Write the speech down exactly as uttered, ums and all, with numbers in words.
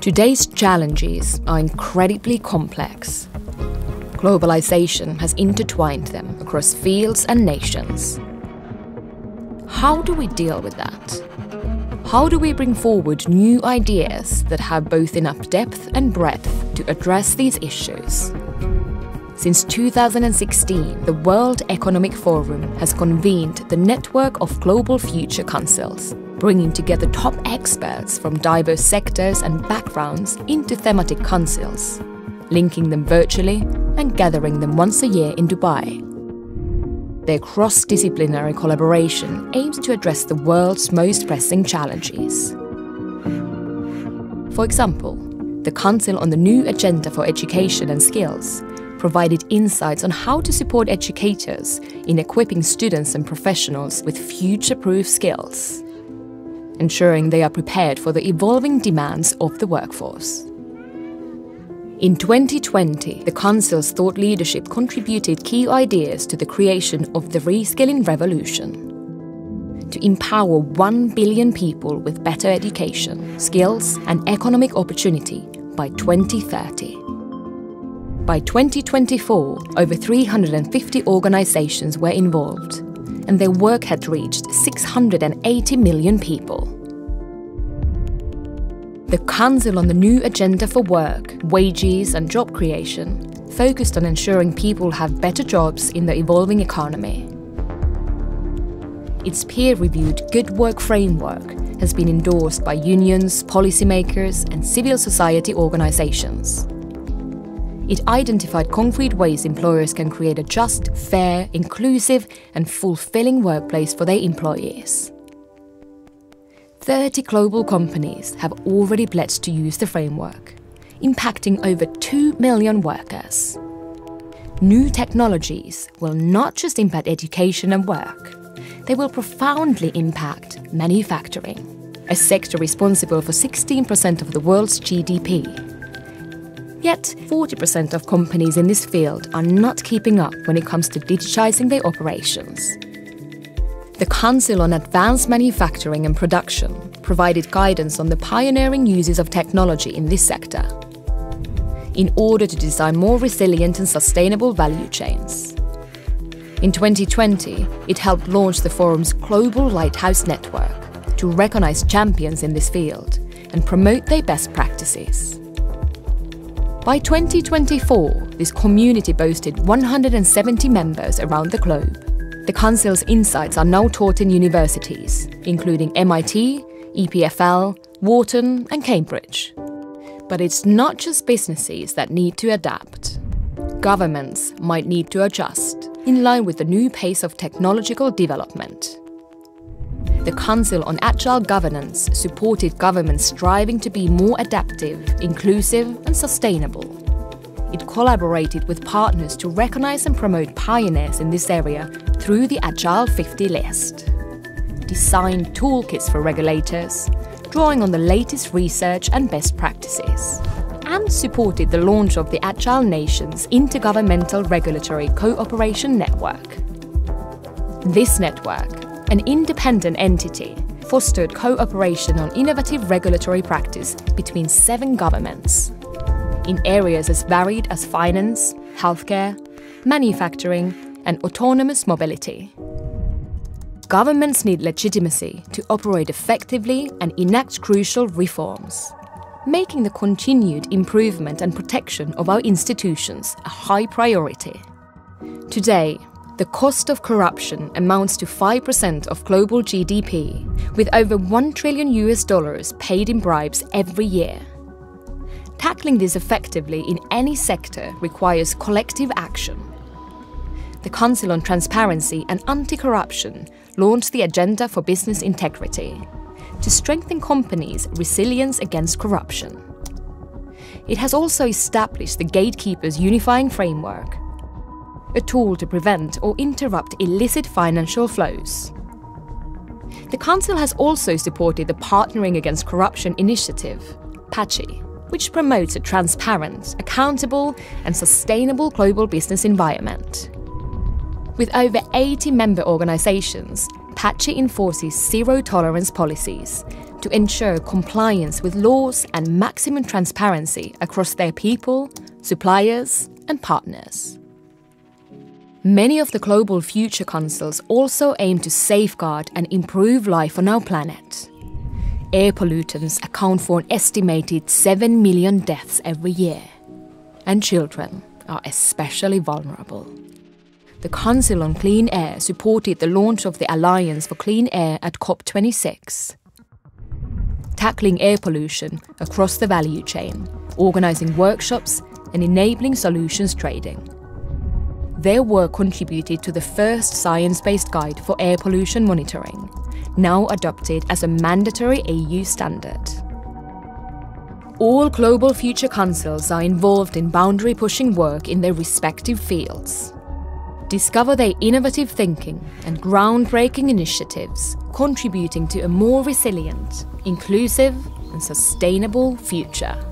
Today's challenges are incredibly complex. Globalization has intertwined them across fields and nations. How do we deal with that? How do we bring forward new ideas that have both enough depth and breadth to address these issues? Since two thousand sixteen, the World Economic Forum has convened the Network of Global Future Councils, bringing together top experts from diverse sectors and backgrounds into thematic councils, linking them virtually and gathering them once a year in Dubai. Their cross-disciplinary collaboration aims to address the world's most pressing challenges. For example, the Council on the New Agenda for Education and Skills provided insights on how to support educators in equipping students and professionals with future-proof skills, ensuring they are prepared for the evolving demands of the workforce. In twenty twenty, the Council's thought leadership contributed key ideas to the creation of the Reskilling Revolution, to empower one billion people with better education, skills and economic opportunity by twenty thirty. By twenty twenty-four, over three hundred fifty organisations were involved, and their work had reached six hundred eighty million people. The Council on the New Agenda for Work, Wages and Job Creation focused on ensuring people have better jobs in the evolving economy. Its peer-reviewed Good Work Framework has been endorsed by unions, policymakers and civil society organisations. It identified concrete ways employers can create a just, fair, inclusive and fulfilling workplace for their employees. thirty global companies have already pledged to use the framework, impacting over two million workers. New technologies will not just impact education and work, they will profoundly impact manufacturing, a sector responsible for sixteen percent of the world's G D P. Yet, forty percent of companies in this field are not keeping up when it comes to digitizing their operations. The Council on Advanced Manufacturing and Production provided guidance on the pioneering uses of technology in this sector, in order to design more resilient and sustainable value chains. In twenty twenty, it helped launch the forum's Global Lighthouse Network to recognize champions in this field and promote their best practices. By twenty twenty-four, this community boasted one hundred seventy members around the globe. The Council's insights are now taught in universities, including M I T, E P F L, Wharton and Cambridge. But it's not just businesses that need to adapt. Governments might need to adjust, in line with the new pace of technological development. The Council on Agile Governance supported governments striving to be more adaptive, inclusive and sustainable. It collaborated with partners to recognise and promote pioneers in this area through the Agile fifty list. Designed toolkits for regulators, drawing on the latest research and best practices. And supported the launch of the Agile Nations Intergovernmental Regulatory Cooperation Network. This network, an independent entity, fostered cooperation on innovative regulatory practice between seven governments, in areas as varied as finance, healthcare, manufacturing, and autonomous mobility. Governments need legitimacy to operate effectively and enact crucial reforms, making the continued improvement and protection of our institutions a high priority. Today, the cost of corruption amounts to five percent of global G D P, with over one trillion U S dollars paid in bribes every year. Tackling this effectively in any sector requires collective action. The Council on Transparency and Anti-Corruption launched the Agenda for Business Integrity to strengthen companies' resilience against corruption. It has also established the Gatekeepers Unifying Framework, a tool to prevent or interrupt illicit financial flows. The Council has also supported the Partnering Against Corruption initiative, PACI, which promotes a transparent, accountable and sustainable global business environment. With over eighty member organisations, PACI enforces zero-tolerance policies to ensure compliance with laws and maximum transparency across their people, suppliers and partners. Many of the Global Future Councils also aim to safeguard and improve life on our planet. Air pollutants account for an estimated seven million deaths every year, and children are especially vulnerable. The Council on Clean Air supported the launch of the Alliance for Clean Air at COP twenty-six. Tackling air pollution across the value chain, organising workshops and enabling solutions trading. Their work contributed to the first science-based guide for air pollution monitoring, now adopted as a mandatory E U standard. All Global Future Councils are involved in boundary-pushing work in their respective fields. Discover their innovative thinking and groundbreaking initiatives, contributing to a more resilient, inclusive and sustainable future.